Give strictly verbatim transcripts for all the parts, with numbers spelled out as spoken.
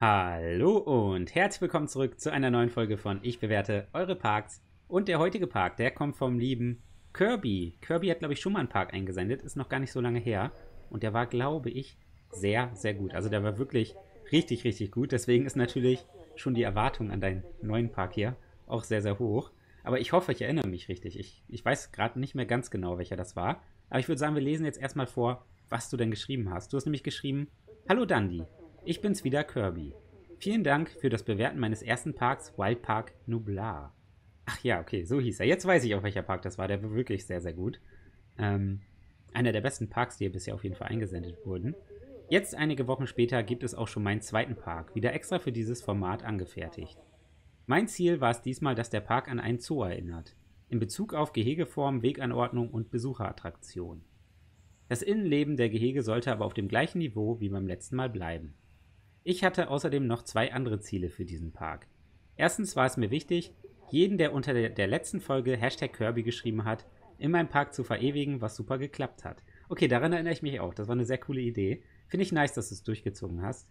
Hallo und herzlich willkommen zurück zu einer neuen Folge von Ich bewerte eure Parks. Und der heutige Park, der kommt vom lieben Kirby. Kirby hat, glaube ich, schon mal einen Park eingesendet, ist noch gar nicht so lange her. Und der war, glaube ich, sehr, sehr gut. Also der war wirklich richtig, richtig gut. Deswegen ist natürlich schon die Erwartung an deinen neuen Park hier auch sehr, sehr hoch. Aber ich hoffe, ich erinnere mich richtig. Ich, ich weiß gerade nicht mehr ganz genau, welcher das war. Aber ich würde sagen, wir lesen jetzt erstmal vor, was du denn geschrieben hast. Du hast nämlich geschrieben, Hallo Dandy. Ich bin's wieder, Kirby. Vielen Dank für das Bewerten meines ersten Parks, Wild Park Nublar. Ach ja, okay, so hieß er. Jetzt weiß ich auch, welcher Park das war. Der war wirklich sehr, sehr gut. Ähm, einer der besten Parks, die hier bisher auf jeden Fall eingesendet wurden. Jetzt, einige Wochen später, gibt es auch schon meinen zweiten Park, wieder extra für dieses Format angefertigt. Mein Ziel war es diesmal, dass der Park an einen Zoo erinnert, in Bezug auf Gehegeform, Weganordnung und Besucherattraktion. Das Innenleben der Gehege sollte aber auf dem gleichen Niveau wie beim letzten Mal bleiben. Ich hatte außerdem noch zwei andere Ziele für diesen Park. Erstens war es mir wichtig, jeden, der unter der, der letzten Folge Hashtag Kirby geschrieben hat, in meinem Park zu verewigen, was super geklappt hat. Okay, daran erinnere ich mich auch. Das war eine sehr coole Idee. Finde ich nice, dass du es durchgezogen hast.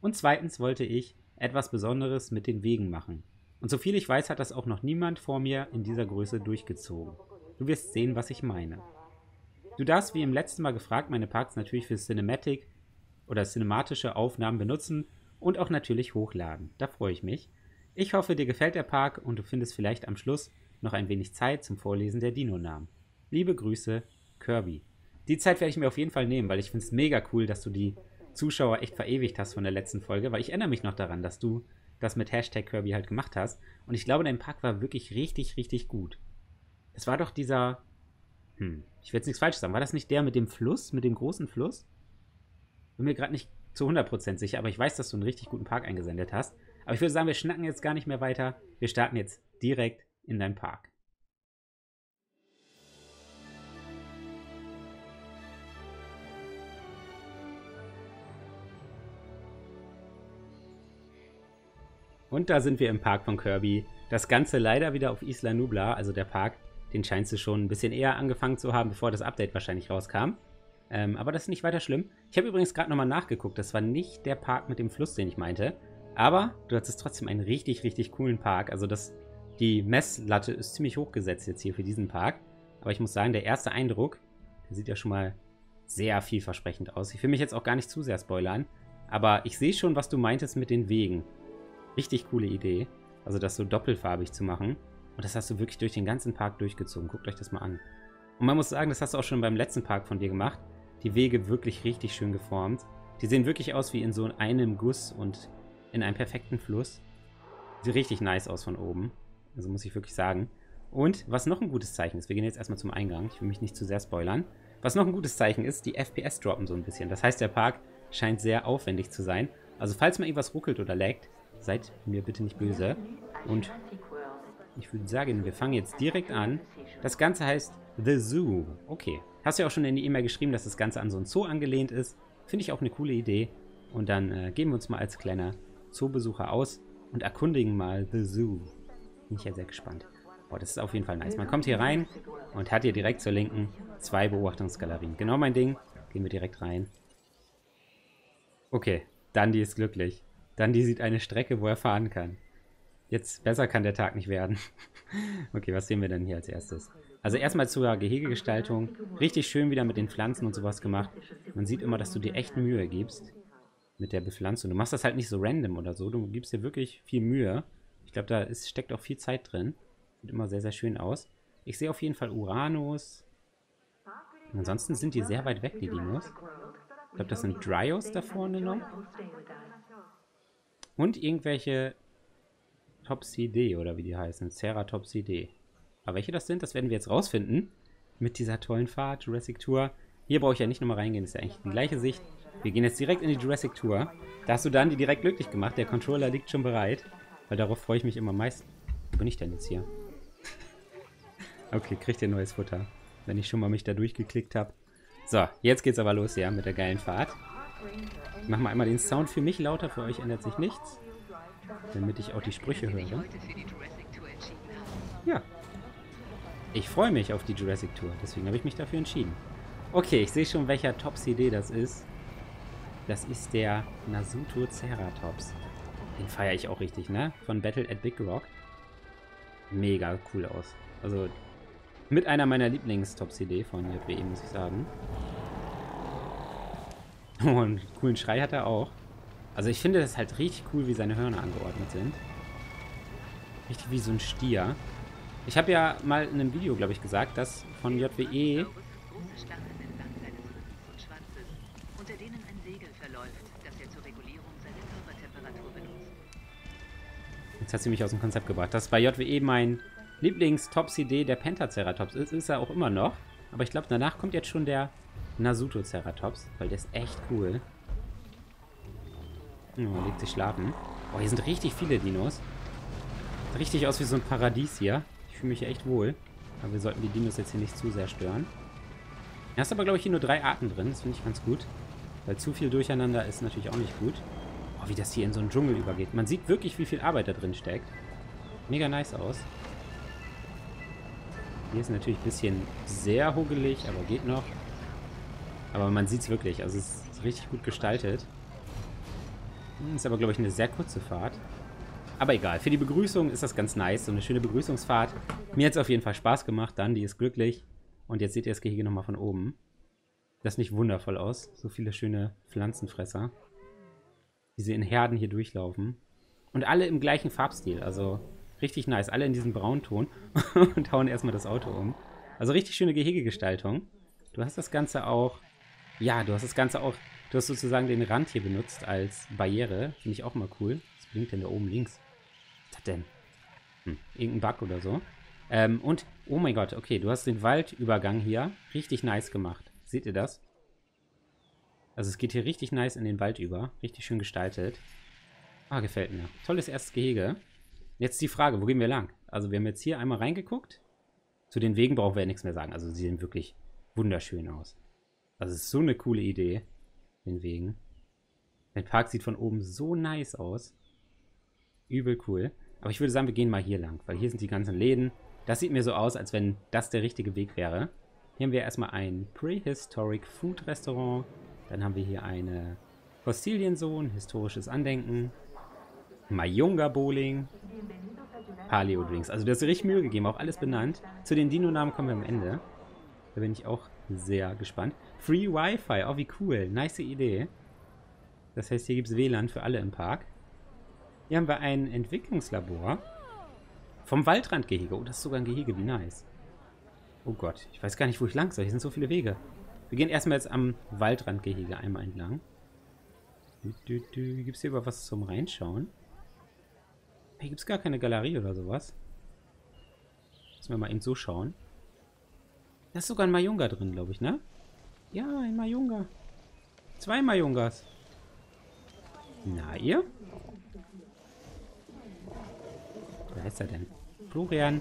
Und zweitens wollte ich etwas Besonderes mit den Wegen machen. Und soviel ich weiß, hat das auch noch niemand vor mir in dieser Größe durchgezogen. Du wirst sehen, was ich meine. Du darfst, wie im letzten Mal gefragt, meine Parks natürlich für Cinematic oder cinematische Aufnahmen benutzen und auch natürlich hochladen. Da freue ich mich. Ich hoffe, dir gefällt der Park und du findest vielleicht am Schluss noch ein wenig Zeit zum Vorlesen der Dino-Namen. Liebe Grüße, Kirby. Die Zeit werde ich mir auf jeden Fall nehmen, weil ich finde es mega cool, dass du die Zuschauer echt verewigt hast von der letzten Folge, weil ich erinnere mich noch daran, dass du das mit Hashtag Kirby halt gemacht hast. Und ich glaube, dein Park war wirklich richtig, richtig gut. Es war doch dieser... Hm, ich will jetzt nichts Falsches sagen. War das nicht der mit dem Fluss, mit dem großen Fluss? Bin mir gerade nicht zu hundert Prozent sicher, aber ich weiß, dass du einen richtig guten Park eingesendet hast. Aber ich würde sagen, wir schnacken jetzt gar nicht mehr weiter. Wir starten jetzt direkt in deinen Park. Und da sind wir im Park von Kirby. Das Ganze leider wieder auf Isla Nublar, also der Park. Den scheinst du schon ein bisschen eher angefangen zu haben, bevor das Update wahrscheinlich rauskam. Ähm, aber das ist nicht weiter schlimm. Ich habe übrigens gerade nochmal nachgeguckt. Das war nicht der Park mit dem Fluss, den ich meinte. Aber du hattest trotzdem einen richtig, richtig coolen Park. Also das, die Messlatte ist ziemlich hochgesetzt jetzt hier für diesen Park. Aber ich muss sagen, der erste Eindruck, der sieht ja schon mal sehr vielversprechend aus. Ich will mich jetzt auch gar nicht zu sehr spoilern. Aber ich sehe schon, was du meintest mit den Wegen. Richtig coole Idee. Also das so doppelfarbig zu machen. Und das hast du wirklich durch den ganzen Park durchgezogen. Guckt euch das mal an. Und man muss sagen, das hast du auch schon beim letzten Park von dir gemacht. Die Wege wirklich richtig schön geformt. Die sehen wirklich aus wie in so einem Guss und in einem perfekten Fluss. Sieht richtig nice aus von oben. Also muss ich wirklich sagen. Und was noch ein gutes Zeichen ist, wir gehen jetzt erstmal zum Eingang. Ich will mich nicht zu sehr spoilern. Was noch ein gutes Zeichen ist, die F P S droppen so ein bisschen. Das heißt, der Park scheint sehr aufwendig zu sein. Also falls mal irgendwas ruckelt oder laggt, seid mir bitte nicht böse. Und ich würde sagen, wir fangen jetzt direkt an. Das Ganze heißt The Zoo. Okay. Hast ja auch schon in die E-Mail geschrieben, dass das Ganze an so ein Zoo angelehnt ist. Finde ich auch eine coole Idee. Und dann äh, geben wir uns mal als kleiner Zoobesucher aus und erkundigen mal The Zoo. Bin ich ja sehr gespannt. Boah, das ist auf jeden Fall nice. Man kommt hier rein und hat hier direkt zur Linken zwei Beobachtungsgalerien. Genau mein Ding. Gehen wir direkt rein. Okay, Dandy ist glücklich. Dandy sieht eine Strecke, wo er fahren kann. Jetzt besser kann der Tag nicht werden. Okay, was sehen wir denn hier als erstes? Also erstmal zur Gehegegestaltung. Richtig schön wieder mit den Pflanzen und sowas gemacht. Man sieht immer, dass du dir echt Mühe gibst mit der Bepflanzung. Du machst das halt nicht so random oder so. Du gibst dir wirklich viel Mühe. Ich glaube, da ist, steckt auch viel Zeit drin. Sieht immer sehr, sehr schön aus. Ich sehe auf jeden Fall Uranus. Und ansonsten sind die sehr weit weg, die Dinos. Ich glaube, das sind Dryos da vorne noch. Und irgendwelche Topsidee oder wie die heißen. Ceratopsidee. Aber welche das sind, das werden wir jetzt rausfinden. Mit dieser tollen Fahrt, Jurassic Tour. Hier brauche ich ja nicht nochmal reingehen, das ist ja eigentlich die gleiche Sicht. Wir gehen jetzt direkt in die Jurassic Tour. Da hast du Dandy direkt glücklich gemacht. Der Controller liegt schon bereit. Weil darauf freue ich mich immer meist. Wo bin ich denn jetzt hier? Okay, kriegt ihr neues Futter. Wenn ich schon mal mich da durchgeklickt habe. So, jetzt geht's aber los, ja, mit der geilen Fahrt. Ich mache mal einmal den Sound für mich lauter. Für euch ändert sich nichts. Damit ich auch die Sprüche höre. Ja. Ich freue mich auf die Jurassic Tour, deswegen habe ich mich dafür entschieden. Okay, ich sehe schon, welcher Topsidee das ist. Das ist der Nasutoceratops. Den feiere ich auch richtig, ne? Von Battle at Big Rock. Mega cool aus. Also mit einer meiner Lieblings-Top-C D von J W E, muss ich sagen. Oh, einen coolen Schrei hat er auch. Also ich finde das halt richtig cool, wie seine Hörner angeordnet sind. Richtig wie so ein Stier. Ich habe ja mal in einem Video, glaube ich, gesagt, dass von J W E... Jetzt hat sie mich aus dem Konzept gebracht. Das ist bei J W E mein Lieblings-Top-C D, der Pentaceratops ist. Ist er auch immer noch. Aber ich glaube, danach kommt jetzt schon der Nasutoceratops, weil der ist echt cool. Oh, legt sich schlafen. Oh, hier sind richtig viele Dinos. Sieht richtig aus wie so ein Paradies hier. Ich fühle mich hier echt wohl. Aber wir sollten die Dinos jetzt hier nicht zu sehr stören. Da ist aber, glaube ich, hier nur drei Arten drin. Das finde ich ganz gut. Weil zu viel durcheinander ist natürlich auch nicht gut. Oh, wie das hier in so einen Dschungel übergeht. Man sieht wirklich, wie viel Arbeit da drin steckt. Mega nice aus. Hier ist natürlich ein bisschen sehr hogelig, aber geht noch. Aber man sieht es wirklich. Also es ist richtig gut gestaltet. Ist aber, glaube ich, eine sehr kurze Fahrt. Aber egal, für die Begrüßung ist das ganz nice. So eine schöne Begrüßungsfahrt. Mir hat es auf jeden Fall Spaß gemacht. Dann, die ist glücklich. Und jetzt seht ihr das Gehege nochmal von oben. Das sieht wundervoll aus. So viele schöne Pflanzenfresser, die sie in Herden hier durchlaufen. Und alle im gleichen Farbstil. Also richtig nice. Alle in diesem Braunton. Und hauen erstmal das Auto um. Also richtig schöne Gehegegestaltung. Du hast das Ganze auch... Ja, du hast das Ganze auch... Du hast sozusagen den Rand hier benutzt als Barriere. Finde ich auch mal cool. Was blinkt denn da oben links? Was hat denn? Hm, irgendein Bug oder so. Ähm, und, oh mein Gott, okay, du hast den Waldübergang hier richtig nice gemacht. Seht ihr das? Also es geht hier richtig nice in den Wald über. Richtig schön gestaltet. Ah, gefällt mir. Tolles erstes Gehege. Jetzt die Frage, wo gehen wir lang? Also wir haben jetzt hier einmal reingeguckt. Zu den Wegen brauchen wir ja nichts mehr sagen. Also sie sehen wirklich wunderschön aus. Also es ist so eine coole Idee. Den Wegen. Der Park sieht von oben so nice aus. Übel cool. Aber ich würde sagen, wir gehen mal hier lang, weil hier sind die ganzen Läden. Das sieht mir so aus, als wenn das der richtige Weg wäre. Hier haben wir erstmal ein Prehistoric Food Restaurant. Dann haben wir hier eine Fossilienzone, historisches Andenken. Mayunga Bowling. Paleo Drinks. Also, du hast dir richtig Mühe gegeben, auch alles benannt. Zu den Dino-Namen kommen wir am Ende. Da bin ich auch sehr gespannt. Free Wi-Fi, oh wie cool, nice Idee. Das heißt, hier gibt es W L A N für alle im Park. Hier haben wir ein Entwicklungslabor vom Waldrandgehege. Oh, das ist sogar ein Gehege, wie nice. Oh Gott, ich weiß gar nicht, wo ich lang soll. Hier sind so viele Wege. Wir gehen erstmal jetzt am Waldrandgehege einmal entlang. Gibt es hier über was zum Reinschauen? Hier gibt es gar keine Galerie oder sowas. Müssen wir mal eben so schauen. Da ist sogar ein Mayunga drin, glaube ich, ne? Ja, ein Mayunga. Zwei Mayungas. Na, ihr? Wer heißt er denn? Florian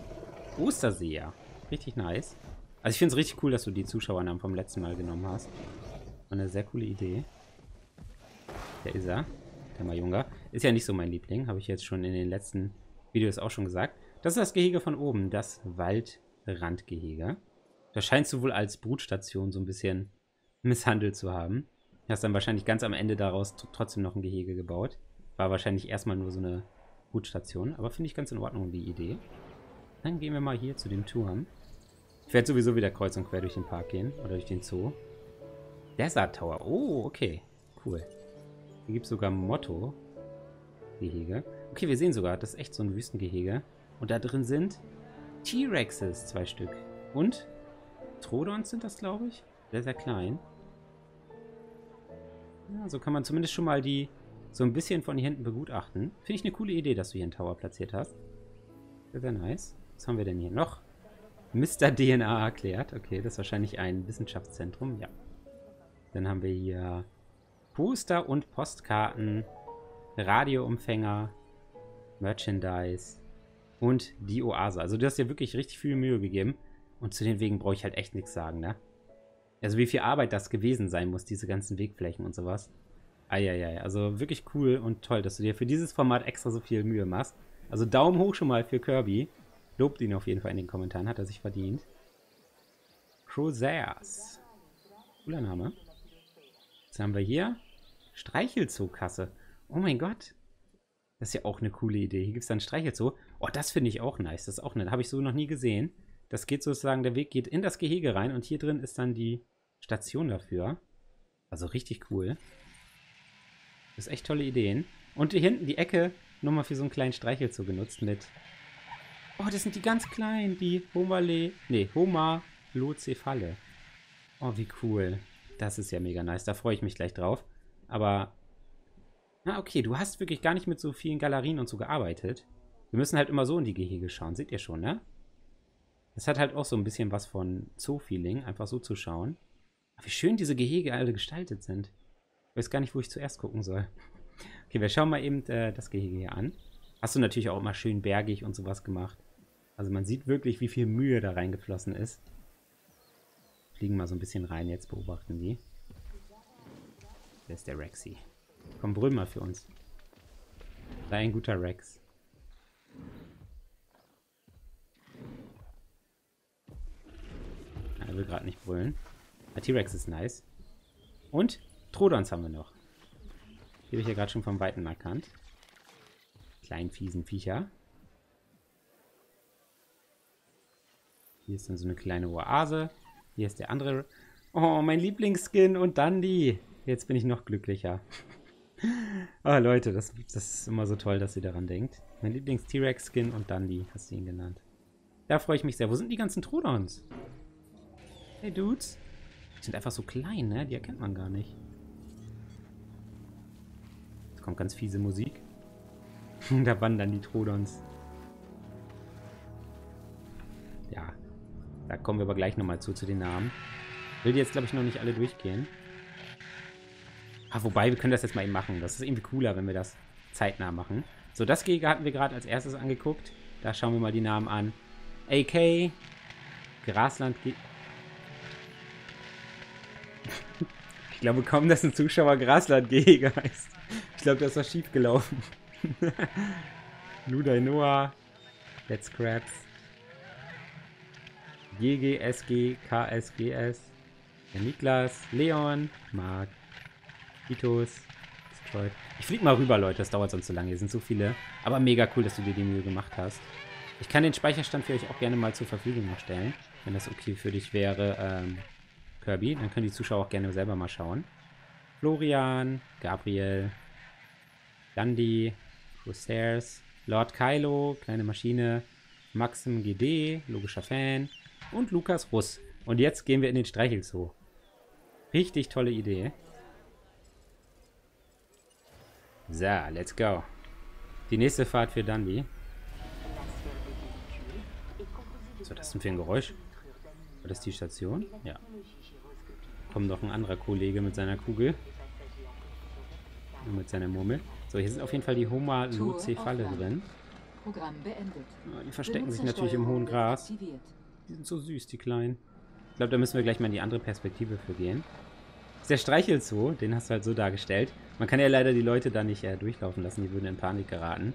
Osterseer. Richtig nice. Also ich finde es richtig cool, dass du die Zuschauernamen vom letzten Mal genommen hast. War eine sehr coole Idee. Der ist er. Der Mayunga. Ist ja nicht so mein Liebling. Habe ich jetzt schon in den letzten Videos auch schon gesagt. Das ist das Gehege von oben. Das Waldrandgehege. Da scheinst du wohl als Brutstation so ein bisschen misshandelt zu haben. Du hast dann wahrscheinlich ganz am Ende daraus trotzdem noch ein Gehege gebaut. War wahrscheinlich erstmal nur so eine Brutstation. Aber finde ich ganz in Ordnung, die Idee. Dann gehen wir mal hier zu dem Turm. Ich werde sowieso wieder kreuz und quer durch den Park gehen. Oder durch den Zoo. Desert Tower. Oh, okay. Cool. Hier gibt es sogar ein Motto. Gehege. Okay, wir sehen sogar, das ist echt so ein Wüstengehege. Und da drin sind T-Rexes, zwei Stück. Und... Trodons sind das, glaube ich. Sehr, sehr klein. Ja, so kann man zumindest schon mal die so ein bisschen von hier hinten begutachten. Finde ich eine coole Idee, dass du hier einen Tower platziert hast. Sehr, sehr nice. Was haben wir denn hier noch? Mister D N A erklärt. Okay, das ist wahrscheinlich ein Wissenschaftszentrum. Ja. Dann haben wir hier Poster und Postkarten, Radioempfänger, Merchandise und die Oase. Also du hast dir wirklich richtig viel Mühe gegeben. Und zu den Wegen brauche ich halt echt nichts sagen, ne? Also wie viel Arbeit das gewesen sein muss, diese ganzen Wegflächen und sowas. Eieiei, also wirklich cool und toll, dass du dir für dieses Format extra so viel Mühe machst. Also Daumen hoch schon mal für Kirby. Lobt ihn auf jeden Fall in den Kommentaren, hat er sich verdient. Cruzeus. Cooler Name. Jetzt haben wir hier Streichelzoo-Kasse. Oh mein Gott. Das ist ja auch eine coole Idee. Hier gibt es dann Streichelzoo. Oh, das finde ich auch nice. Das ist auch nett. Habe ich so noch nie gesehen. Das geht sozusagen, der Weg geht in das Gehege rein und hier drin ist dann die Station dafür. Also richtig cool. Das ist echt tolle Ideen. Und hier hinten die Ecke nochmal für so einen kleinen Streichelzoo genutzt mit... Oh, das sind die ganz kleinen, die Homale... Nee, Homalocephale. Oh, wie cool. Das ist ja mega nice. Da freue ich mich gleich drauf. Aber... Na, okay, du hast wirklich gar nicht mit so vielen Galerien und so gearbeitet. Wir müssen halt immer so in die Gehege schauen. Seht ihr schon, ne? Das hat halt auch so ein bisschen was von Zoo-Feeling, einfach so zu schauen. Aber wie schön diese Gehege alle gestaltet sind. Ich weiß gar nicht, wo ich zuerst gucken soll. Okay, wir schauen mal eben äh, das Gehege hier an. Hast du natürlich auch immer schön bergig und sowas gemacht. Also man sieht wirklich, wie viel Mühe da reingeflossen ist. Fliegen mal so ein bisschen rein, jetzt beobachten die. Da ist der Rexy. Komm, brüll mal für uns. Sei ein guter Rex. Er will gerade nicht brüllen. Der T-Rex ist nice. Und Trodons haben wir noch. Die habe ich ja gerade schon vom Weiten erkannt. Kleinen, fiesen Viecher. Hier ist dann so eine kleine Oase. Hier ist der andere... Oh, mein Lieblingsskin und Dandy. Jetzt bin ich noch glücklicher. Oh, Leute, das, das ist immer so toll, dass ihr daran denkt. Mein Lieblings-T-Rex-Skin und Dandy, hast du ihn genannt. Da freue ich mich sehr. Wo sind die ganzen Trodons? Hey, Dudes. Die sind einfach so klein, ne? Die erkennt man gar nicht. Jetzt kommt ganz fiese Musik. Da wandern die Trodons. Ja, da kommen wir aber gleich nochmal zu, zu den Namen. Will die jetzt, glaube ich, noch nicht alle durchgehen. Ah, wobei, wir können das jetzt mal eben machen. Das ist irgendwie cooler, wenn wir das zeitnah machen. So, das Gehege hatten wir gerade als erstes angeguckt. Da schauen wir mal die Namen an. A K, Grasland... Ich glaube kaum, dass ein Zuschauer Graslandgehege heißt. Ich glaube, das war schief gelaufen. Ludai Noah, Let's Crabs, G G S G, K S G S, der Niklas, Leon, Marc, Titus, Destroyed. Ich flieg mal rüber, Leute, das dauert sonst so lange, hier sind so viele. Aber mega cool, dass du dir die Mühe gemacht hast. Ich kann den Speicherstand für euch auch gerne mal zur Verfügung stellen, wenn das okay für dich wäre, ähm, Kirby. Dann können die Zuschauer auch gerne selber mal schauen. Florian, Gabriel, Gandhi, Cruzeus, Lord Kylo, kleine Maschine, Maxim G D, logischer Fan und Lukas Russ. Und jetzt gehen wir in den Streichelzoo. Richtig tolle Idee. So, let's go. Die nächste Fahrt für Dandy. Was war das denn für ein Geräusch? War das die Station? Ja. Kommt noch ein anderer Kollege mit seiner Kugel. Und mit seiner Murmel. So, hier sind auf jeden Fall die Homalocephale drin. Ja, die verstecken sich natürlich im hohen Gras. Die sind so süß, die Kleinen. Ich glaube, da müssen wir gleich mal in die andere Perspektive für gehen. Das ist der Streichelzoo, den hast du halt so dargestellt. Man kann ja leider die Leute da nicht äh, durchlaufen lassen, die würden in Panik geraten.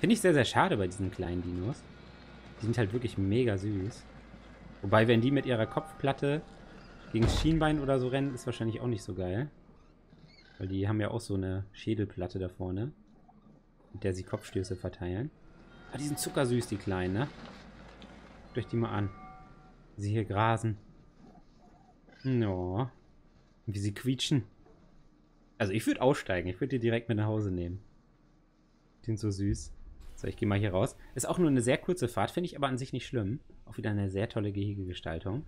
Finde ich sehr, sehr schade bei diesen kleinen Dinos. Die sind halt wirklich mega süß. Wobei, wenn die mit ihrer Kopfplatte gegen das Schienbein oder so rennen, ist wahrscheinlich auch nicht so geil. Weil die haben ja auch so eine Schädelplatte da vorne, mit der sie Kopfstöße verteilen. Ah, die sind zuckersüß, die Kleinen, ne? Guckt euch die mal an. Wie sie hier grasen. No. Wie sie quietschen. Also ich würde aussteigen. Ich würde die direkt mit nach Hause nehmen. Die sind so süß. So, ich gehe mal hier raus. Ist auch nur eine sehr kurze Fahrt, finde ich aber an sich nicht schlimm. Auch wieder eine sehr tolle Gehegegestaltung.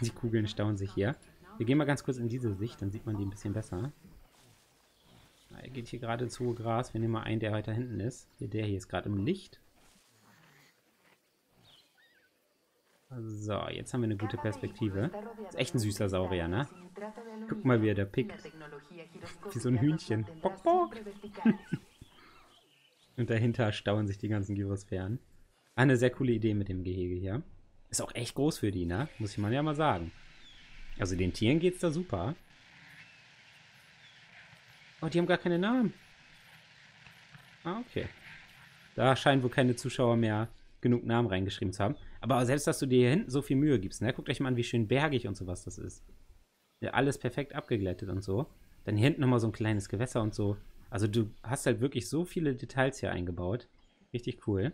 Die Kugeln stauen sich hier. Wir gehen mal ganz kurz in diese Sicht, dann sieht man die ein bisschen besser. Na, er geht hier gerade ins hohe Gras. Wir nehmen mal einen, der weiter hinten ist. Hier, der hier ist gerade im Licht. So, jetzt haben wir eine gute Perspektive. Das ist echt ein süßer Saurier, ne? Guck mal, wie er da pickt. Wie so ein Hühnchen. Bock, bock. Und dahinter stauen sich die ganzen Gyrosphären. Ah, eine sehr coole Idee mit dem Gehege hier. Ist auch echt groß für die, ne? Muss ich mal ja mal sagen. Also den Tieren geht's da super. Oh, die haben gar keine Namen. Ah, okay. Da scheinen wohl keine Zuschauer mehr genug Namen reingeschrieben zu haben. Aber selbst, dass du dir hier hinten so viel Mühe gibst, ne? Guckt euch mal an, wie schön bergig und sowas das ist. Ja, alles perfekt abgeglättet und so. Dann hier hinten nochmal so ein kleines Gewässer und so. Also du hast halt wirklich so viele Details hier eingebaut. Richtig cool.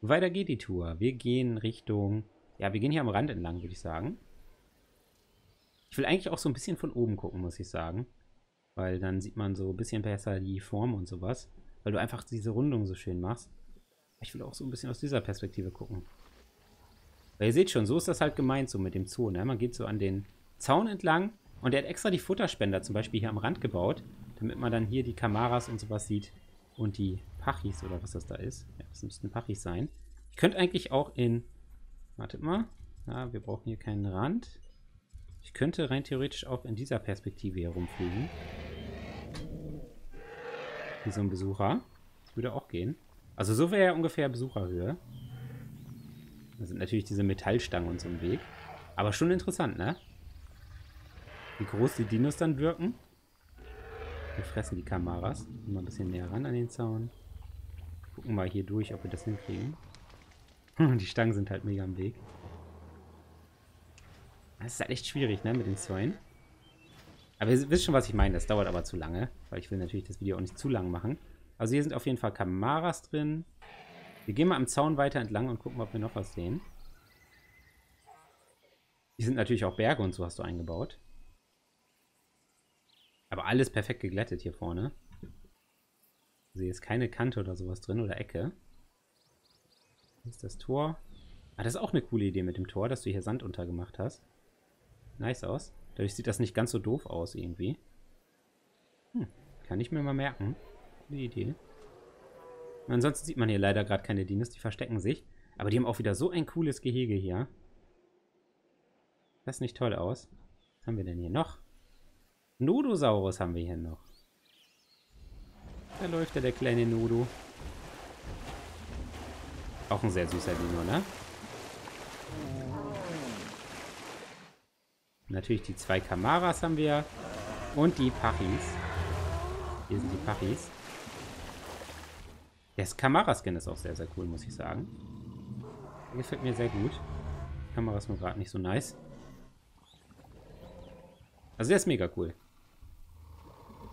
Weiter geht die Tour. Wir gehen Richtung... Ja, wir gehen hier am Rand entlang, würde ich sagen. Ich will eigentlich auch so ein bisschen von oben gucken, muss ich sagen. Weil dann sieht man so ein bisschen besser die Form und sowas. Weil du einfach diese Rundung so schön machst. Ich will auch so ein bisschen aus dieser Perspektive gucken. Weil ihr seht schon, so ist das halt gemeint, so mit dem Zoo. Ne? Man geht so an den Zaun entlang und der hat extra die Futterspender zum Beispiel hier am Rand gebaut, damit man dann hier die Kamaras und sowas sieht und die Pachis oder was das da ist. Ja, das müssten Pachis sein. Ich könnte eigentlich auch in... Wartet mal. Ja, wir brauchen hier keinen Rand. Ich könnte rein theoretisch auch in dieser Perspektive hier rumfliegen. Wie so ein Besucher. Das würde auch gehen. Also so wäre ja ungefähr Besucherhöhe. Da sind natürlich diese Metallstangen und so im Weg. Aber schon interessant, ne? Wie groß die Dinos dann wirken. Wir fressen die Kamaras. Mal ein bisschen näher ran an den Zaun. Gucken wir hier durch, ob wir das hinkriegen. Die Stangen sind halt mega im Weg. Das ist halt echt schwierig, ne, mit den Zäunen. Aber ihr wisst schon, was ich meine. Das dauert aber zu lange, weil ich will natürlich das Video auch nicht zu lang machen. Also hier sind auf jeden Fall Kamaras drin. Wir gehen mal am Zaun weiter entlang und gucken, ob wir noch was sehen. Hier sind natürlich auch Berge und so hast du eingebaut. Aber alles perfekt geglättet hier vorne. Also hier ist keine Kante oder sowas drin oder Ecke. Hier ist das Tor. Ah, das ist auch eine coole Idee mit dem Tor, dass du hier Sand untergemacht hast. Nice aus. Dadurch sieht das nicht ganz so doof aus irgendwie. Hm, kann ich mir mal merken. Gute Idee. Und ansonsten sieht man hier leider gerade keine Dinos, die verstecken sich. Aber die haben auch wieder so ein cooles Gehege hier. Das sieht nicht toll aus. Was haben wir denn hier noch? Nodosaurus haben wir hier noch. Da läuft ja der kleine Nodo. Auch ein sehr süßer Dino, ne? Natürlich die zwei Kamaras haben wir. Und die Pachis. Hier sind die Pachis. Der Kamara-Skin ist auch sehr, sehr cool, muss ich sagen. Der gefällt mir sehr gut. Die Kamera ist nur gerade nicht so nice. Also der ist mega cool.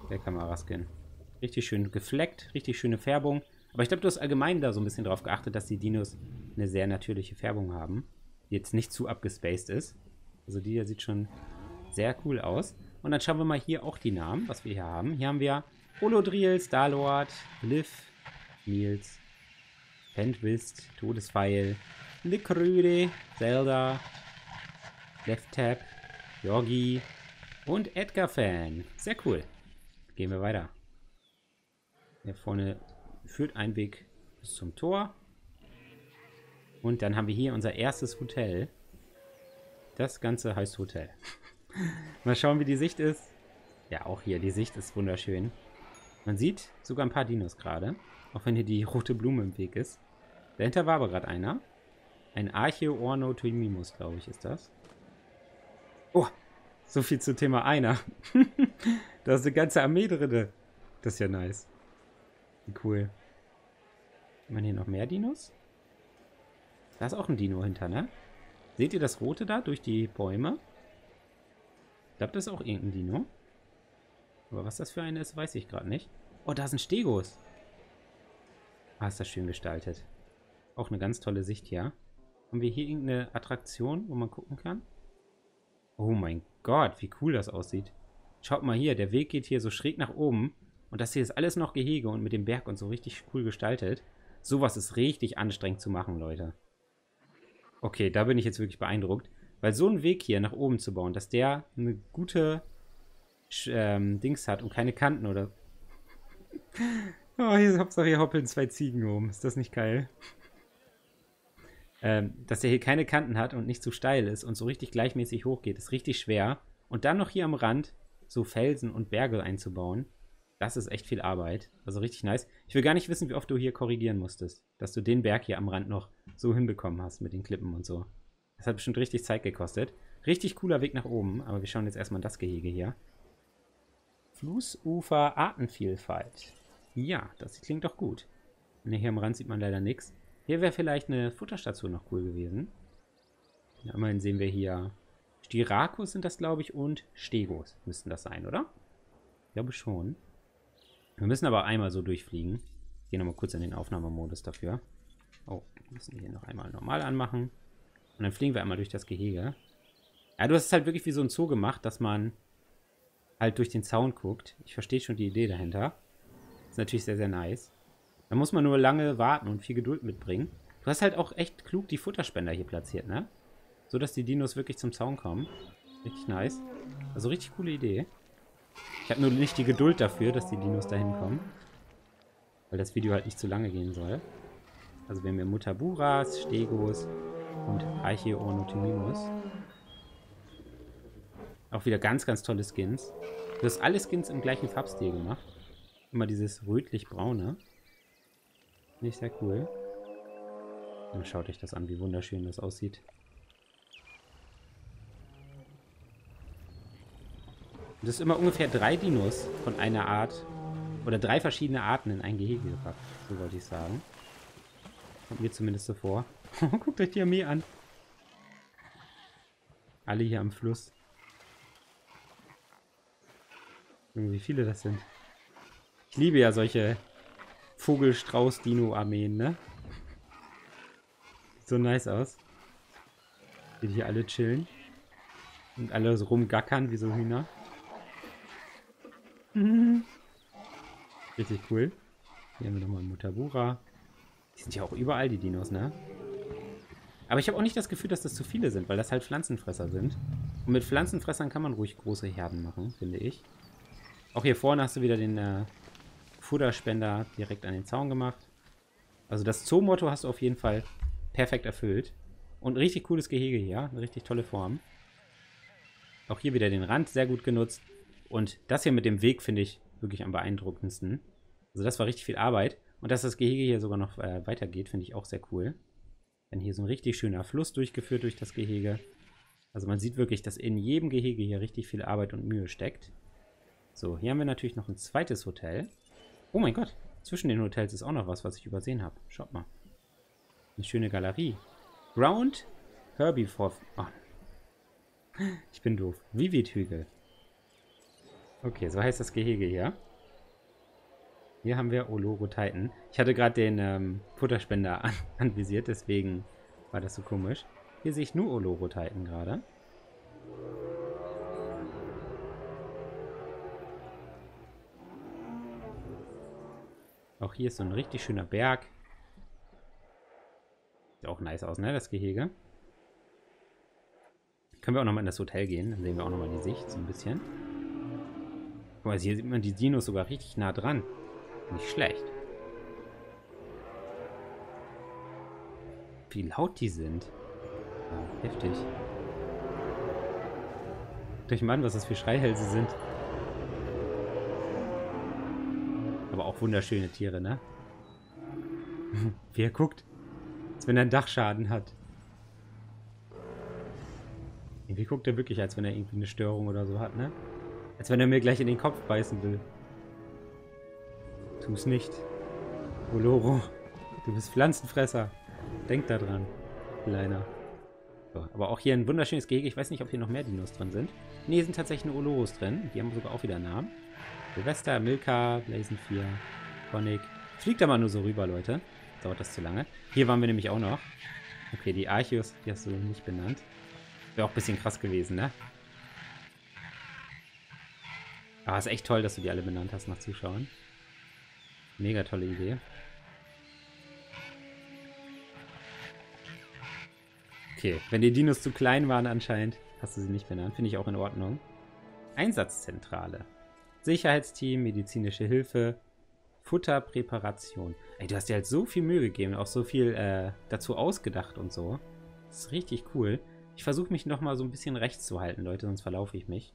Der Kamera-Skin. Richtig schön gefleckt, richtig schöne Färbung. Aber ich glaube, du hast allgemein da so ein bisschen drauf geachtet, dass die Dinos eine sehr natürliche Färbung haben, die jetzt nicht zu abgespaced ist. Also die hier sieht schon sehr cool aus. Und dann schauen wir mal hier auch die Namen, was wir hier haben. Hier haben wir Holodril, Starlord, Liv, Nils, Fendwist, Todespfeil, Likrüde, Zelda, Lefttap, Yorgi und Edgar-Fan. Sehr cool. Gehen wir weiter. Hier vorne führt ein Weg bis zum Tor. Und dann haben wir hier unser erstes Hotel. Das Ganze heißt Hotel. Mal schauen, wie die Sicht ist. Ja, auch hier. Die Sicht ist wunderschön. Man sieht sogar ein paar Dinos gerade. Auch wenn hier die rote Blume im Weg ist. Dahinter war aber gerade einer. Ein Archaeornotomimus, glaube ich, ist das. Oh, so viel zum Thema einer. Da ist eine ganze Armee drin. Das ist ja nice. Wie cool. Haben wir hier noch mehr Dinos? Da ist auch ein Dino hinter, ne? Seht ihr das Rote da durch die Bäume? Ich glaube, das ist auch irgendein Dino. Aber was das für eine ist, weiß ich gerade nicht. Oh, da ist ein Stegos. Ah, ist das schön gestaltet. Auch eine ganz tolle Sicht hier. Haben wir hier irgendeine Attraktion, wo man gucken kann? Oh mein Gott, wie cool das aussieht. Schaut mal hier, der Weg geht hier so schräg nach oben. Und das hier ist alles noch Gehege und mit dem Berg und so richtig cool gestaltet. Sowas ist richtig anstrengend zu machen, Leute. Okay, da bin ich jetzt wirklich beeindruckt. Weil so einen Weg hier nach oben zu bauen, dass der eine gute ähm, Dings hat und keine Kanten oder... Oh, hier, Hauptsache hier hoppeln zwei Ziegen rum. Ist das nicht geil? Ähm, dass er hier keine Kanten hat und nicht zu steil ist und so richtig gleichmäßig hochgeht, ist richtig schwer. Und dann noch hier am Rand so Felsen und Berge einzubauen, das ist echt viel Arbeit. Also richtig nice. Ich will gar nicht wissen, wie oft du hier korrigieren musstest, dass du den Berg hier am Rand noch so hinbekommen hast mit den Klippen und so. Das hat bestimmt richtig Zeit gekostet. Richtig cooler Weg nach oben, aber wir schauen jetzt erstmal in das Gehege hier. Flussufer Artenvielfalt. Ja, das klingt doch gut. Ne, hier am Rand sieht man leider nichts. Hier wäre vielleicht eine Futterstation noch cool gewesen. Ja, immerhin sehen wir hier Styrakus sind das, glaube ich, und Stegos müssten das sein, oder? glaube schon. Wir müssen aber einmal so durchfliegen. Ich gehe nochmal kurz in den Aufnahmemodus dafür. Oh, wir müssen hier noch einmal normal anmachen. Und dann fliegen wir einmal durch das Gehege. Ja, du hast es halt wirklich wie so ein Zoo gemacht, dass man halt durch den Zaun guckt. Ich verstehe schon die Idee dahinter. Ist natürlich sehr, sehr nice. Da muss man nur lange warten und viel Geduld mitbringen. Du hast halt auch echt klug die Futterspender hier platziert, ne? So, dass die Dinos wirklich zum Zaun kommen. Richtig nice. Also richtig coole Idee. Ich habe nur nicht die Geduld dafür, dass die Dinos dahin kommen. Weil das Video halt nicht zu lange gehen soll. Also wir haben hier Mutaburas, Stegos und Archaeornotimimus. Auch wieder ganz, ganz tolle Skins. Du hast alle Skins im gleichen Farbstil gemacht. Immer dieses rötlich-braune. Finde ich sehr cool. Und schaut euch das an, wie wunderschön das aussieht. Und das ist immer ungefähr drei Dinos von einer Art oder drei verschiedene Arten in ein Gehege gepackt. So wollte ich sagen. Kommt mir zumindest so vor. Guckt euch die Armee an. Alle hier am Fluss. Wie viele das sind. Ich liebe ja solche Vogel-Strauß-Dino-Armeen, ne? Sieht so nice aus. Die hier alle chillen. Und alle so rumgackern wie so Hühner. Richtig cool. Hier haben wir nochmal Mutabura. Die sind ja auch überall, die Dinos, ne? Aber ich habe auch nicht das Gefühl, dass das zu viele sind, weil das halt Pflanzenfresser sind. Und mit Pflanzenfressern kann man ruhig große Herden machen, finde ich. Auch hier vorne hast du wieder den äh, Futterspender direkt an den Zaun gemacht. Also das Zoomotto hast du auf jeden Fall perfekt erfüllt. Und richtig cooles Gehege hier. Eine richtig tolle Form. Auch hier wieder den Rand sehr gut genutzt. Und das hier mit dem Weg finde ich wirklich am beeindruckendsten. Also das war richtig viel Arbeit. Und dass das Gehege hier sogar noch äh, weitergeht, finde ich auch sehr cool. Dann hier so ein richtig schöner Fluss durchgeführt durch das Gehege. Also man sieht wirklich, dass in jedem Gehege hier richtig viel Arbeit und Mühe steckt. So, hier haben wir natürlich noch ein zweites Hotel. Oh mein Gott, zwischen den Hotels ist auch noch was, was ich übersehen habe. Schaut mal. Eine schöne Galerie. Ground Herbivore. Oh. Ich bin doof. Vivid-Hügel. Okay, so heißt das Gehege hier. Hier haben wir Oloro Titan. Ich hatte gerade den ähm, Futterspender an anvisiert, deswegen war das so komisch. Hier sehe ich nur Oloro Titan gerade. Auch hier ist so ein richtig schöner Berg. Sieht auch nice aus, ne, das Gehege. Können wir auch nochmal in das Hotel gehen, dann sehen wir auch nochmal die Sicht, so ein bisschen. Guck mal, also hier sieht man die Dinos sogar richtig nah dran. Nicht schlecht. Wie laut die sind. Ah, heftig. Guckt euch mal an, was das für Streichelzoo sind. Aber auch wunderschöne Tiere, ne? Wie er guckt. Als wenn er einen Dachschaden hat. Irgendwie guckt er wirklich, als wenn er irgendwie eine Störung oder so hat, ne? Als wenn er mir gleich in den Kopf beißen will. Tu's nicht. Oloro, du bist Pflanzenfresser. Denk da dran, Kleiner. So, aber auch hier ein wunderschönes Gehege. Ich weiß nicht, ob hier noch mehr Dinos drin sind. Ne, sind tatsächlich nur Oloros drin. Die haben sogar auch wieder einen Namen. Silvester, Milka, Blazen vier, Conic. Fliegt da mal nur so rüber, Leute. Dauert das zu lange. Hier waren wir nämlich auch noch. Okay, die Archeus, die hast du nicht benannt. Wäre auch ein bisschen krass gewesen, ne? Aber ist echt toll, dass du die alle benannt hast nach Zuschauen. Mega tolle Idee. Okay, wenn die Dinos zu klein waren anscheinend, hast du sie nicht benannt. Finde ich auch in Ordnung. Einsatzzentrale. Sicherheitsteam, medizinische Hilfe, Futterpräparation. Ey, du hast dir halt so viel Mühe gegeben, auch so viel äh, dazu ausgedacht und so. Das ist richtig cool. Ich versuche mich nochmal so ein bisschen rechts zu halten, Leute, sonst verlaufe ich mich.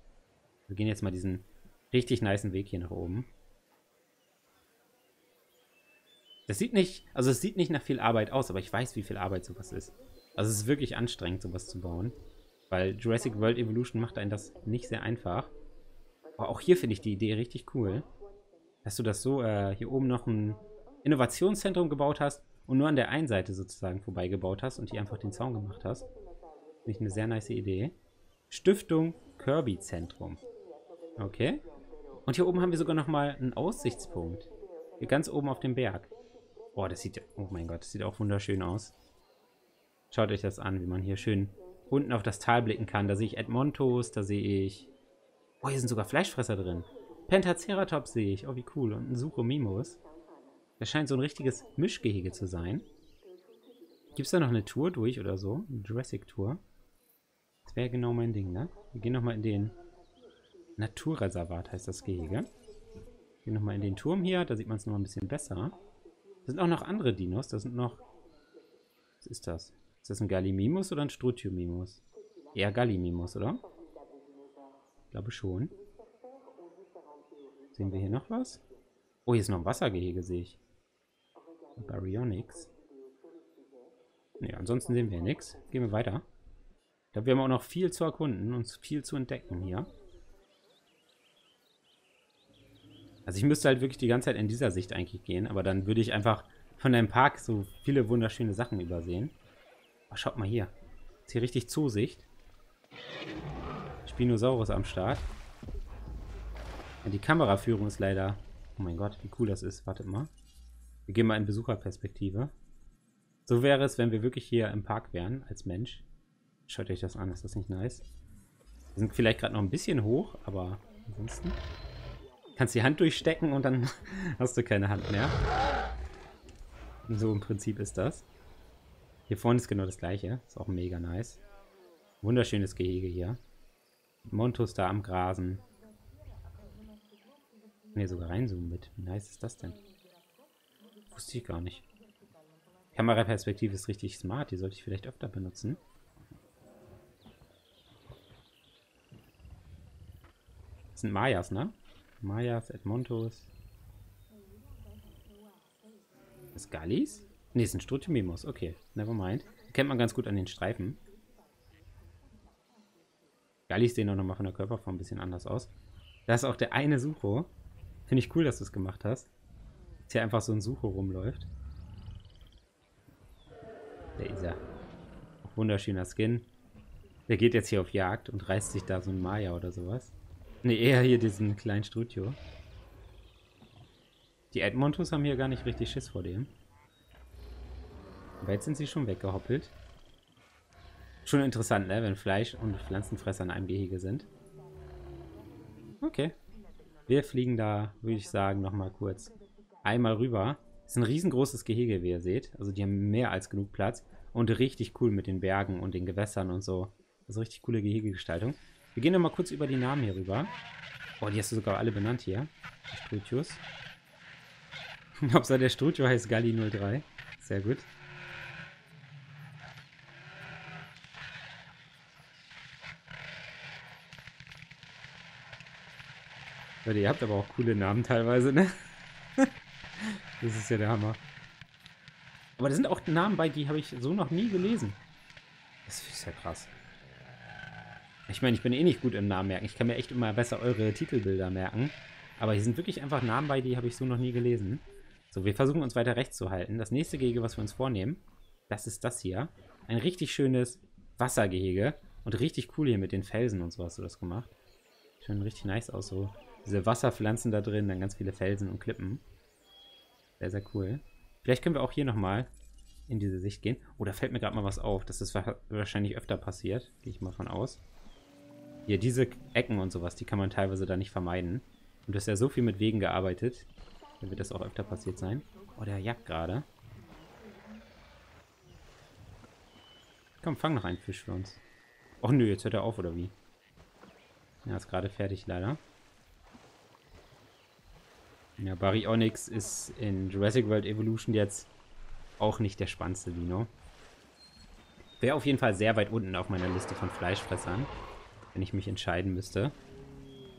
Wir gehen jetzt mal diesen richtig nicen Weg hier nach oben. Das sieht nicht, also es sieht nicht nach viel Arbeit aus, aber ich weiß, wie viel Arbeit sowas ist. Also es ist wirklich anstrengend, sowas zu bauen. Weil Jurassic World Evolution macht einen das nicht sehr einfach. Aber auch hier finde ich die Idee richtig cool, dass du das so äh, hier oben noch ein Innovationszentrum gebaut hast und nur an der einen Seite sozusagen vorbeigebaut hast und hier einfach den Zaun gemacht hast. Finde ich eine sehr nice Idee. Stiftung Kirby Zentrum. Okay. Und hier oben haben wir sogar nochmal einen Aussichtspunkt. Hier ganz oben auf dem Berg. Oh, das sieht ja... Oh mein Gott, das sieht auch wunderschön aus. Schaut euch das an, wie man hier schön unten auf das Tal blicken kann. Da sehe ich Edmontos, da sehe ich... Oh, hier sind sogar Fleischfresser drin. Pentaceratops sehe ich. Oh, wie cool. Und ein Suchomimus. Das scheint so ein richtiges Mischgehege zu sein. Gibt es da noch eine Tour durch oder so? Eine Jurassic-Tour. Das wäre genau mein Ding, ne? Wir gehen nochmal in den Naturreservat, heißt das Gehege. Wir gehen nochmal in den Turm hier. Da sieht man es nochmal ein bisschen besser. Da sind auch noch andere Dinos. Da sind noch... Was ist das? Ist das ein Gallimimus oder ein Struthiomimus? Eher Gallimimus, oder? Ich glaube schon. Sehen wir hier noch was? Oh, hier ist noch ein Wassergehege, sehe ich. Baryonyx. Ne, ansonsten sehen wir hier nichts. Gehen wir weiter. Ich glaube, wir haben auch noch viel zu erkunden und viel zu entdecken hier. Also ich müsste halt wirklich die ganze Zeit in dieser Sicht eigentlich gehen, aber dann würde ich einfach von einem Park so viele wunderschöne Sachen übersehen. Oh, schaut mal hier. Ist hier richtig Zoosicht. Spinosaurus am Start. Ja, die Kameraführung ist leider... Oh mein Gott, wie cool das ist. Wartet mal. Wir gehen mal in Besucherperspektive. So wäre es, wenn wir wirklich hier im Park wären, als Mensch. Schaut euch das an, ist das nicht nice? Wir sind vielleicht gerade noch ein bisschen hoch, aber ansonsten... Kannst die Hand durchstecken und dann hast du keine Hand mehr. So im Prinzip ist das. Hier vorne ist genau das gleiche. Ist auch mega nice. Wunderschönes Gehege hier. Montus da am Grasen. Ne, sogar reinzoomen mit. Wie nice ist das denn? Wusste ich gar nicht. Kameraperspektive ist richtig smart. Die sollte ich vielleicht öfter benutzen. Das sind Mayas, ne? Mayas, Edmontos. Das Gallis? Ne, das sind Struthiomimus. Okay, nevermind. Kennt man ganz gut an den Streifen. Gallis sehen auch nochmal von der Körperform ein bisschen anders aus. Da ist auch der eine Sucho. Finde ich cool, dass du es gemacht hast. Dass hier einfach so ein Sucho rumläuft. Der ist ja auch wunderschöner Skin. Der geht jetzt hier auf Jagd und reißt sich da so ein Maya oder sowas. Ne, eher hier diesen kleinen Strutio. Die Edmontos haben hier gar nicht richtig Schiss vor dem. Aber jetzt sind sie schon weggehoppelt. Schon interessant, ne? Wenn Fleisch- und Pflanzenfresser in einem Gehege sind. Okay. Wir fliegen da, würde ich sagen, nochmal kurz einmal rüber. Es ist ein riesengroßes Gehege, wie ihr seht. Also die haben mehr als genug Platz. Und richtig cool mit den Bergen und den Gewässern und so. Also richtig coole Gehegegestaltung. Wir gehen nochmal kurz über die Namen hier rüber. Oh, die hast du sogar alle benannt hier. Die Strutius. Hauptsache der Strutio heißt Galli null drei. Sehr gut. Ihr habt aber auch coole Namen teilweise, ne? Das ist ja der Hammer. Aber da sind auch Namen bei, die habe ich so noch nie gelesen. Das ist ja krass. Ich meine, ich bin eh nicht gut im Namen merken. Ich kann mir echt immer besser eure Titelbilder merken. Aber hier sind wirklich einfach Namen bei, die habe ich so noch nie gelesen. So, wir versuchen uns weiter rechts zu halten. Das nächste Gehege, was wir uns vornehmen, das ist das hier. Ein richtig schönes Wassergehege. Und richtig cool hier mit den Felsen und so hast du das gemacht. Schön richtig nice aus, so diese Wasserpflanzen da drin, dann ganz viele Felsen und Klippen. Sehr, sehr cool. Vielleicht können wir auch hier nochmal in diese Sicht gehen. Oh, da fällt mir gerade mal was auf. Das ist wahrscheinlich öfter passiert. Gehe ich mal von aus. Hier, diese Ecken und sowas, die kann man teilweise da nicht vermeiden. Und du hast ja so viel mit Wegen gearbeitet. Dann wird das auch öfter passiert sein. Oh, der jagt gerade. Komm, fang noch einen Fisch für uns. Och nö, jetzt hört er auf, oder wie? Ja, ist gerade fertig, leider. Ja, Baryonyx ist in Jurassic World Evolution jetzt auch nicht der spannendste Dino. Wäre auf jeden Fall sehr weit unten auf meiner Liste von Fleischfressern, wenn ich mich entscheiden müsste.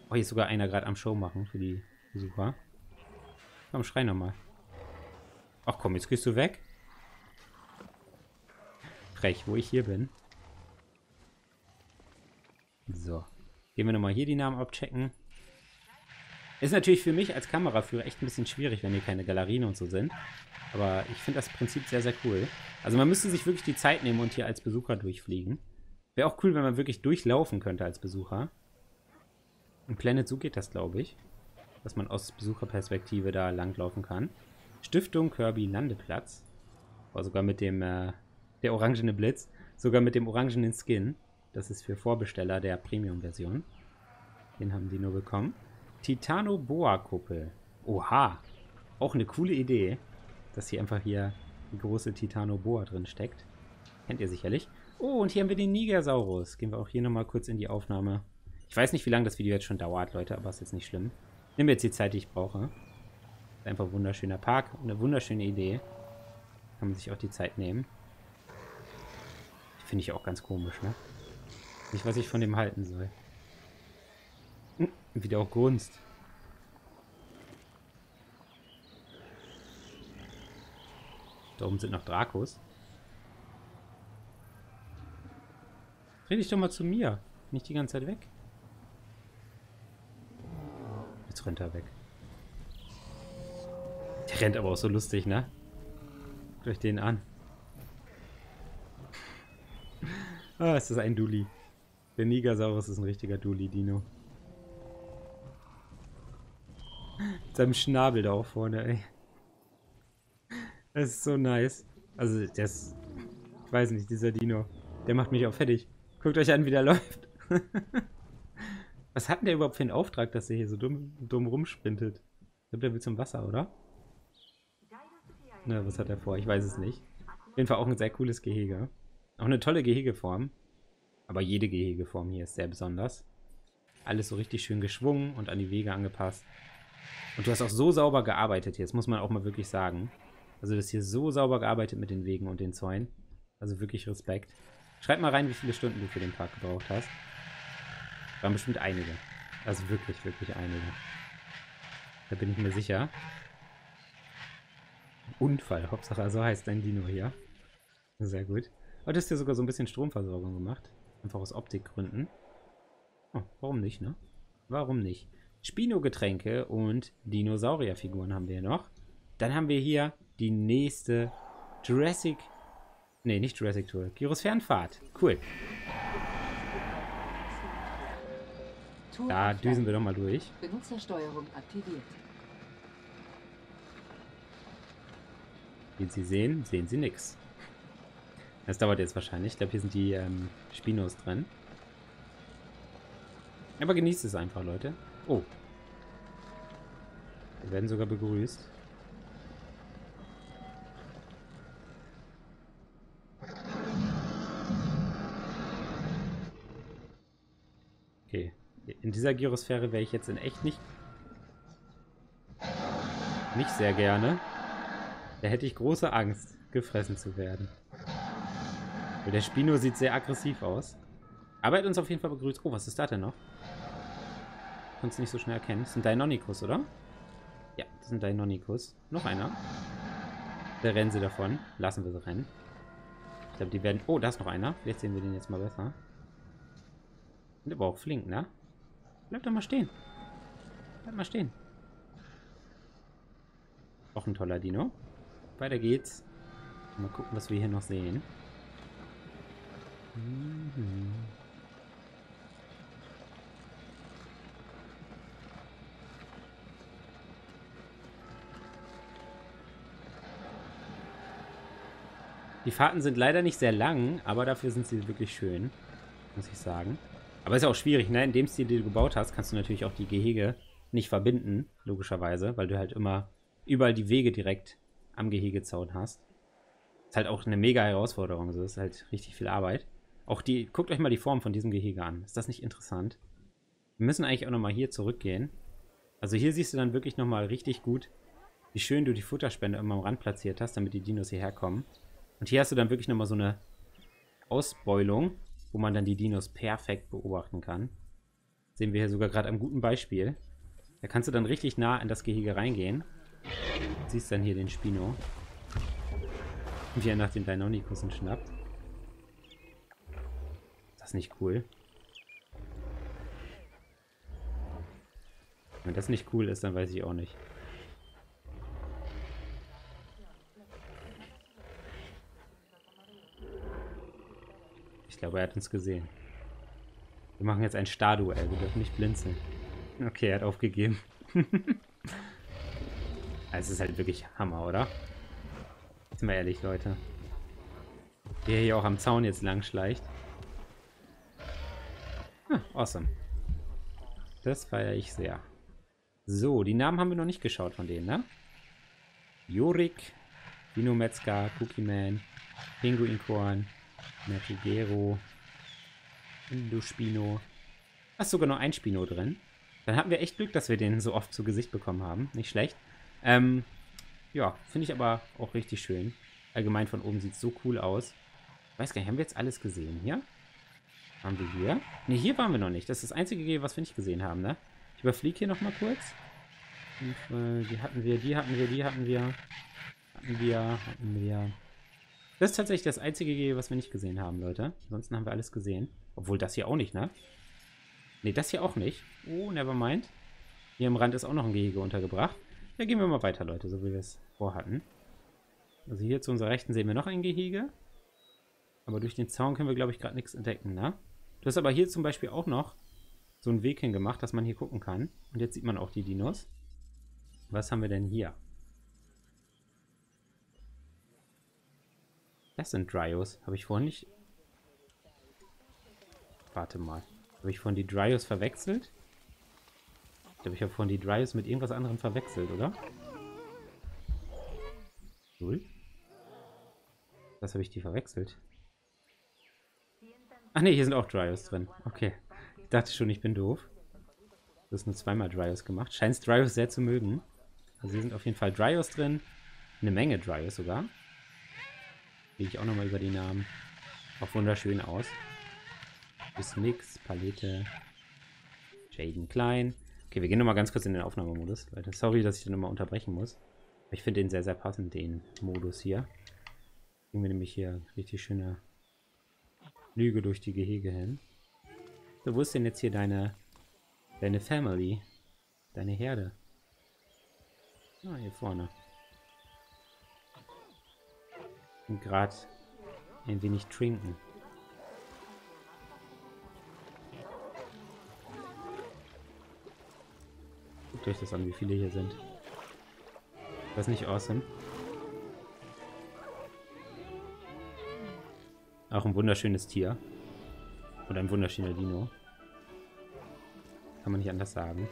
Oh, hier ist sogar einer gerade am Show machen für die Besucher. Komm, schrei nochmal. Ach komm, jetzt gehst du weg. Frech, wo ich hier bin. So. Gehen wir nochmal hier die Namen abchecken. Ist natürlich für mich als Kameraführer echt ein bisschen schwierig, wenn hier keine Galerien und so sind. Aber ich finde das Prinzip sehr, sehr cool. Also man müsste sich wirklich die Zeit nehmen und hier als Besucher durchfliegen. Wäre auch cool, wenn man wirklich durchlaufen könnte als Besucher. In Planet Zoo geht das, glaube ich. dass man aus Besucherperspektive da langlaufen kann. Stiftung Kirby Landeplatz. War sogar mit dem, äh, der orangene Blitz, sogar mit dem orangenen Skin. Das ist für Vorbesteller der Premium-Version. Den haben die nur bekommen. Titanoboa-Kuppel. Oha! Auch eine coole Idee, dass hier einfach hier die große Titanoboa drin steckt. Kennt ihr sicherlich. Oh, und hier haben wir den Nigersaurus. Gehen wir auch hier nochmal kurz in die Aufnahme. Ich weiß nicht, wie lange das Video jetzt schon dauert, Leute, aber ist jetzt nicht schlimm. Nimm mir jetzt die Zeit, die ich brauche. Ist einfach ein wunderschöner Park. Eine wunderschöne Idee. Kann man sich auch die Zeit nehmen. Finde ich auch ganz komisch, ne? Nicht, was ich von dem halten soll. Hm, wieder auch Grunst. Da oben sind noch Dracos. Dreh dich doch mal zu mir. Nicht die ganze Zeit weg. Jetzt rennt er weg. Der rennt aber auch so lustig, ne? Guckt euch den an. Ah, ist das ein Duli. Der Nigersaurus ist ein richtiger Duli-Dino. Mit seinem Schnabel da auch vorne, ey. Das ist so nice. Also, das... Ich weiß nicht, dieser Dino. Der macht mich auch fertig. Guckt euch an, wie der läuft. Was hat denn der überhaupt für einen Auftrag, dass er hier so dumm, dumm rumsprintet? Ich glaube, der will zum Wasser, oder? Na, was hat er vor? Ich weiß es nicht. Auf jeden Fall auch ein sehr cooles Gehege. Auch eine tolle Gehegeform. Aber jede Gehegeform hier ist sehr besonders. Alles so richtig schön geschwungen und an die Wege angepasst. Und du hast auch so sauber gearbeitet hier. Das muss man auch mal wirklich sagen. Also das hier so sauber gearbeitet mit den Wegen und den Zäunen. Also wirklich Respekt. Schreib mal rein, wie viele Stunden du für den Park gebraucht hast. Waren bestimmt einige. Also wirklich, wirklich einige. Da bin ich mir sicher. Unfall, Hauptsache, so heißt dein Dino hier. Sehr gut. Oh, das ist ja sogar so ein bisschen Stromversorgung gemacht. Einfach aus Optikgründen. Oh, warum nicht, ne? Warum nicht? Spino-Getränke und Dinosaurierfiguren haben wir hier noch. Dann haben wir hier die nächste Jurassic... Ne, nicht Jurassic Tour. Gyros Fernfahrt. Cool. Da düsen wir doch mal durch. Benutzersteuerung aktiviert. Wie Sie sehen, sehen Sie nichts. Das dauert jetzt wahrscheinlich. Ich glaube, hier sind die ähm, Spinos drin. Aber genießt es einfach, Leute. Oh. Wir werden sogar begrüßt. Okay. In dieser Gyrosphäre wäre ich jetzt in echt nicht... nicht sehr gerne. Da hätte ich große Angst, gefressen zu werden. Weil der Spino sieht sehr aggressiv aus. Aber er hat uns auf jeden Fall begrüßt. Oh, was ist da denn noch? Kannst du nicht so schnell erkennen. Das sind Deinonychus, oder? Ja, das sind Deinonychus. Noch einer. Da rennen sie davon. Lassen wir sie rennen. Ich glaube, die werden... Oh, da ist noch einer. Vielleicht sehen wir den jetzt mal besser. Sind aber auch flink, ne? Bleib doch mal stehen. Bleib mal stehen. Auch ein toller Dino. Weiter geht's. Mal gucken, was wir hier noch sehen. Mhm. Die Fahrten sind leider nicht sehr lang, aber dafür sind sie wirklich schön, muss ich sagen. Aber ist ja auch schwierig, ne? In dem Stil, den du gebaut hast, kannst du natürlich auch die Gehege nicht verbinden, logischerweise, weil du halt immer überall die Wege direkt am Gehegezaun hast. Ist halt auch eine mega Herausforderung, also ist halt richtig viel Arbeit. Auch die, guckt euch mal die Form von diesem Gehege an. Ist das nicht interessant? Wir müssen eigentlich auch nochmal hier zurückgehen. Also hier siehst du dann wirklich nochmal richtig gut, wie schön du die Futterspende immer am Rand platziert hast, damit die Dinos hierher kommen. Und hier hast du dann wirklich nochmal so eine Ausbeulung, wo man dann die Dinos perfekt beobachten kann. Das sehen wir hier sogar gerade am guten Beispiel. Da kannst du dann richtig nah in das Gehege reingehen. Du siehst dann hier den Spino. Wie er nach den Deinonychusen schnappt. Das ist nicht cool. Wenn das nicht cool ist, dann weiß ich auch nicht. Ich glaube, er hat uns gesehen. Wir machen jetzt ein Starduell. Wir dürfen nicht blinzeln. Okay, er hat aufgegeben. Es ist halt wirklich Hammer, oder? Sind wir ehrlich, Leute. Der hier auch am Zaun jetzt lang schleicht. Ah, awesome. Das feiere ich sehr. So, die Namen haben wir noch nicht geschaut von denen, ne? Jorik, Dino Metzger, Cookie Man, Pinguinkorn, Mertigero, Induspino. Da ist sogar noch ein Spino drin. Dann hatten wir echt Glück, dass wir den so oft zu Gesicht bekommen haben. Nicht schlecht. Ähm, ja, finde ich aber auch richtig schön. Allgemein von oben sieht es so cool aus. Ich weiß gar nicht, haben wir jetzt alles gesehen hier? Waren wir hier? Ne, hier waren wir noch nicht. Das ist das Einzige, was wir nicht gesehen haben, ne? Ich überfliege hier nochmal kurz. Und, äh, die hatten wir, die hatten wir, die hatten wir. Hatten wir, hatten wir. Das ist tatsächlich das Einzige, was wir nicht gesehen haben, Leute. Ansonsten haben wir alles gesehen. Obwohl das hier auch nicht, ne? Ne, das hier auch nicht. Oh, nevermind. Hier am Rand ist auch noch ein Gehege untergebracht. Da gehen wir mal weiter, Leute, so wie wir es vorhatten. Also hier zu unserer Rechten sehen wir noch ein Gehege. Aber durch den Zaun können wir, glaube ich, gerade nichts entdecken, ne? Du hast aber hier zum Beispiel auch noch so einen Weg hingemacht, dass man hier gucken kann. Und jetzt sieht man auch die Dinos. Was haben wir denn hier? Das sind Dryos. Habe ich vorhin nicht... Warte mal. Habe ich vorhin die Dryos verwechselt? Ich glaube, ich habe vorhin die Dryos mit irgendwas anderem verwechselt, oder? Null? Das habe ich die verwechselt. Ach ne, hier sind auch Dryos drin. Okay. Ich dachte schon, ich bin doof. Du hast nur zweimal Dryos gemacht. Scheint Dryos sehr zu mögen. Also hier sind auf jeden Fall Dryos drin. Eine Menge Dryos sogar. Gehe ich auch nochmal über die Namen. Auch wunderschön aus. Bis nix. Palette. Jaden Klein. Okay, wir gehen nochmal ganz kurz in den Aufnahmemodus. Leute, sorry, dass ich den nochmal unterbrechen muss. Ich finde den sehr, sehr passend, den Modus hier. Kriegen wir nämlich hier richtig schöne Lüge durch die Gehege hin. So, wo ist denn jetzt hier deine deine Family? Deine Herde? Ah, hier vorne. Und gerade ein wenig trinken. Guckt euch das an, wie viele hier sind. Das ist nicht awesome. Auch ein wunderschönes Tier. Oder ein wunderschöner Dino. Kann man nicht anders sagen.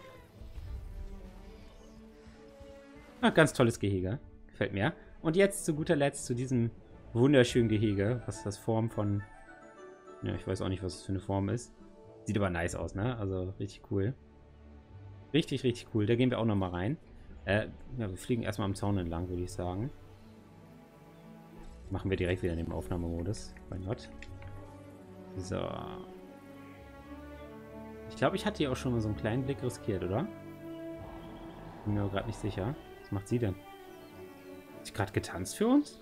Ah, ganz tolles Gehege. Gefällt mir. Und jetzt zu guter Letzt zu diesem wunderschönen Gehege. Was ist das? Form von... Ja, ich weiß auch nicht, was das für eine Form ist. Sieht aber nice aus, ne? Also richtig cool. Richtig, richtig cool. Da gehen wir auch nochmal rein. Äh, ja, wir fliegen erstmal am Zaun entlang, würde ich sagen. Machen wir direkt wieder in dem Aufnahmemodus. Why not? So. Ich glaube, ich hatte hier auch schon mal so einen kleinen Blick riskiert, oder? Bin mir gerade nicht sicher. Was macht sie denn? Hat sie gerade getanzt für uns?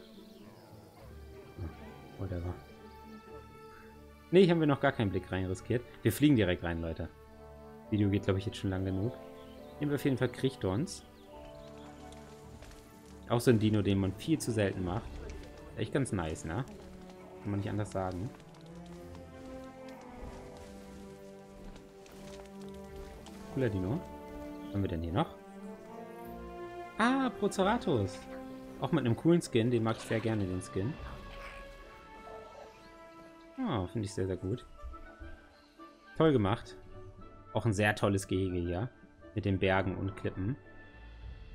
Oh, whatever. Ne, hier haben wir noch gar keinen Blick rein riskiert. Wir fliegen direkt rein, Leute. Das Video geht, glaube ich, jetzt schon lang genug. Nehmen wir auf jeden Fall Krichtons. Auch so ein Dino, den man viel zu selten macht. Echt ganz nice, ne? Kann man nicht anders sagen. Cooler Dino. Was haben wir denn hier noch? Ah, Proceratus. Auch mit einem coolen Skin. Den mag ich sehr gerne, den Skin. Ah, oh, finde ich sehr, sehr gut. Toll gemacht. Auch ein sehr tolles Gehege hier. Mit den Bergen und Klippen.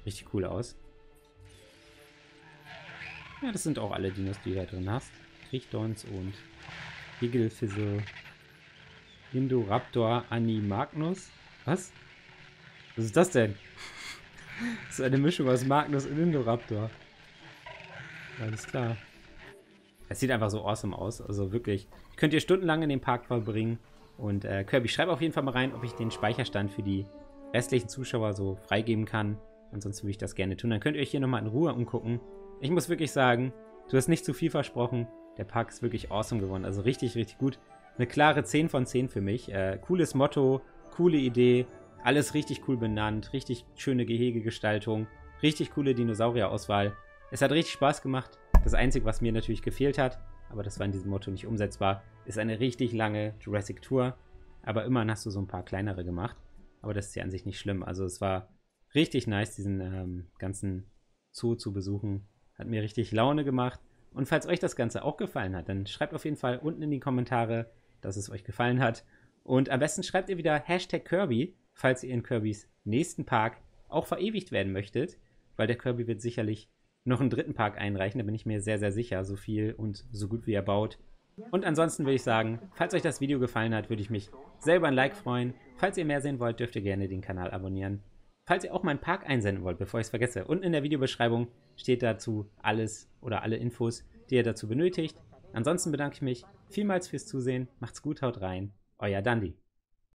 Richtig cool aus. Ja, das sind auch alle Dinos, die du da drin hast. Krichtons und Giggelfizzle, Indoraptor, Animagnus. Was? Was ist das denn? Das ist eine Mischung aus Magnus und Indoraptor. Alles klar. Es sieht einfach so awesome aus. Also wirklich. Könnt ihr stundenlang in den Park verbringen. Und äh, Kirby, schreib auf jeden Fall mal rein, ob ich den Speicherstand für die restlichen Zuschauer so freigeben kann. Ansonsten würde ich das gerne tun. Dann könnt ihr euch hier nochmal in Ruhe umgucken. Ich muss wirklich sagen, du hast nicht zu viel versprochen. Der Park ist wirklich awesome geworden. Also richtig, richtig gut. Eine klare zehn von zehn für mich. Äh, cooles Motto, coole Idee. Alles richtig cool benannt. Richtig schöne Gehegegestaltung. Richtig coole Dinosaurierauswahl. Es hat richtig Spaß gemacht. Das Einzige, was mir natürlich gefehlt hat, aber das war in diesem Motto nicht umsetzbar, ist eine richtig lange Jurassic Tour. Aber immerhin hast du so ein paar kleinere gemacht. Aber das ist ja an sich nicht schlimm. Also es war richtig nice, diesen ähm, ganzen Zoo zu besuchen. Hat mir richtig Laune gemacht. Und falls euch das Ganze auch gefallen hat, dann schreibt auf jeden Fall unten in die Kommentare, dass es euch gefallen hat. Und am besten schreibt ihr wieder Hashtag Kirby, falls ihr in Kirbys nächsten Park auch verewigt werden möchtet. Weil der Kirby wird sicherlich noch einen dritten Park einreichen. Da bin ich mir sehr, sehr sicher. So viel und so gut wie er baut. Und ansonsten würde ich sagen, falls euch das Video gefallen hat, würde ich mich selber ein Like freuen. Falls ihr mehr sehen wollt, dürft ihr gerne den Kanal abonnieren. Falls ihr auch mal einen Park einsenden wollt, bevor ich es vergesse, unten in der Videobeschreibung steht dazu alles oder alle Infos, die ihr dazu benötigt. Ansonsten bedanke ich mich vielmals fürs Zusehen. Macht's gut, haut rein. Euer Dandy.